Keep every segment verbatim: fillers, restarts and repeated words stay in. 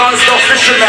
John's no fisherman.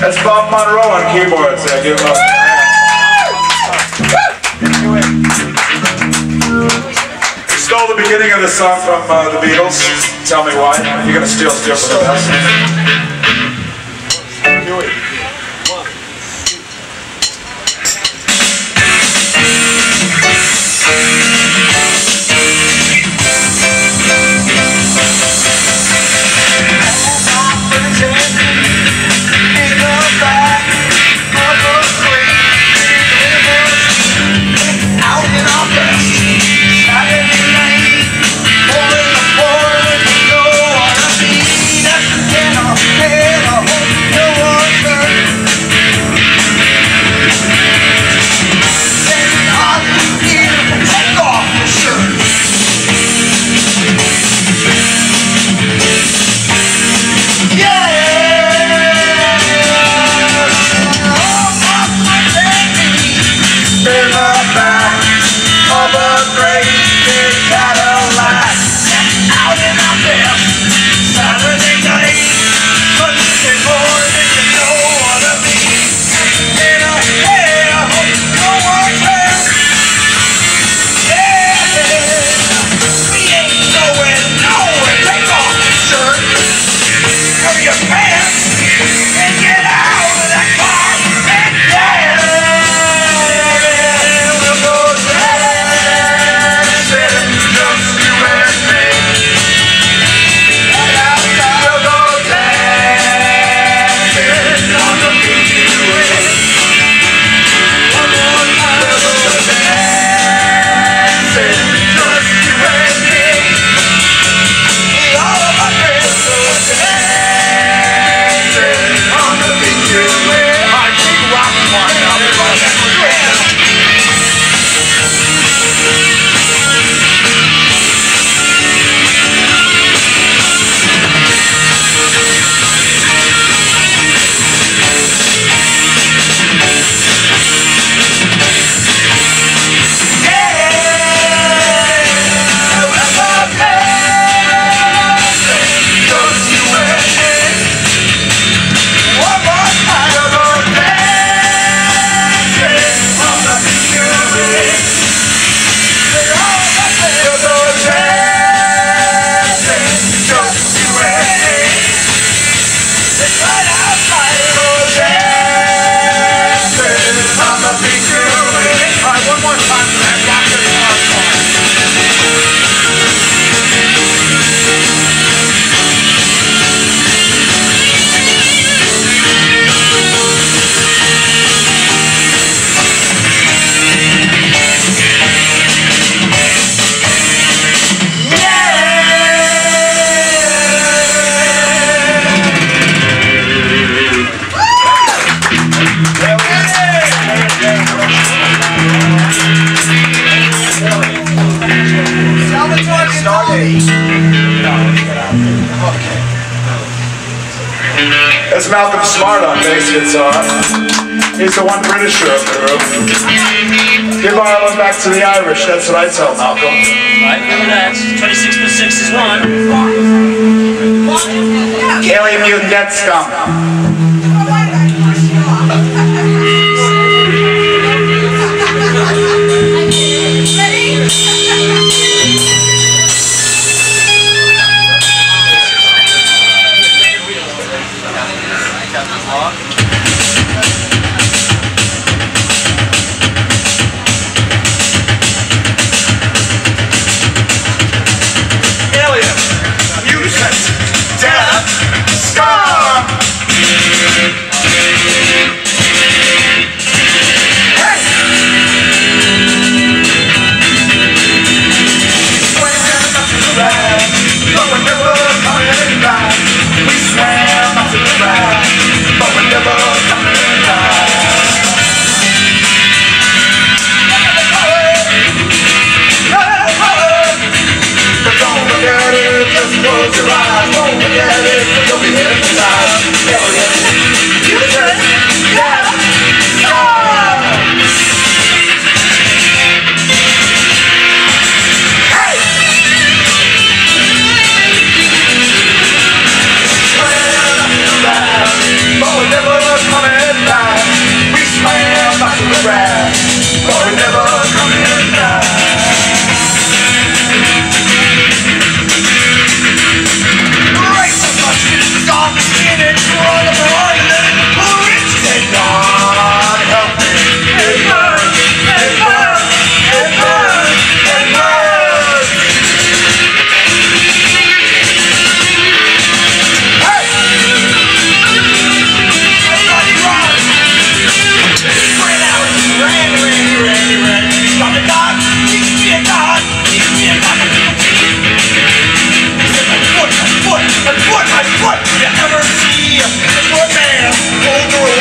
That's Bob Monroe on keyboards. I give up. You stole the beginning of the song from uh, the Beatles. Tell me why. You're gonna steal, steal from the past. your pants and get out of that car and dance. Better just you and me. Outside of all dancing on the beach you and one more time. Better dancing just you and me. All of my friends are dancing. That's Malcolm Smart on bass guitar. He's the one Britisher of the group. Give Ireland back to the Irish, that's what I tell Malcolm. I know that. twenty-six to six is one. Kelly Mugeta scum. What? You ever see a poor man go through?